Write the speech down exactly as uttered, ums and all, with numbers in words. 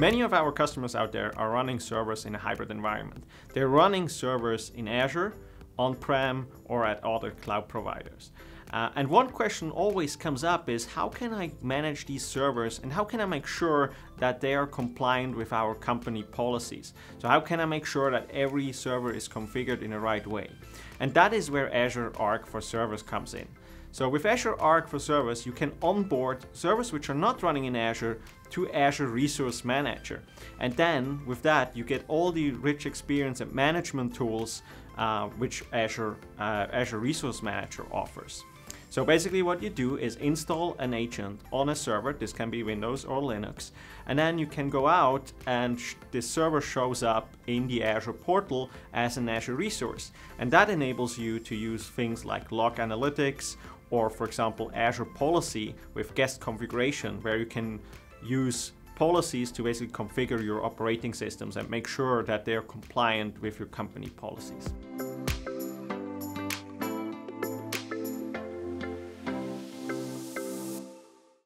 Many of our customers out there are running servers in a hybrid environment. They're running servers in Azure, on-prem, or at other cloud providers. Uh, and one question always comes up is, how can I manage these servers and how can I make sure that they are compliant with our company policies? So how can I make sure that every server is configured in the right way? And that is where Azure Arc for Servers comes in. So with Azure Arc for Servers, you can onboard servers which are not running in Azure to Azure Resource Manager. And then with that, you get all the rich experience and management tools uh, which Azure, uh, Azure Resource Manager offers. So basically what you do is install an agent on a server. This can be Windows or Linux. And then you can go out and this server shows up in the Azure portal as an Azure resource. And that enables you to use things like Log Analytics or, for example, Azure Policy with guest configuration, where you can use policies to basically configure your operating systems and make sure that they're compliant with your company policies.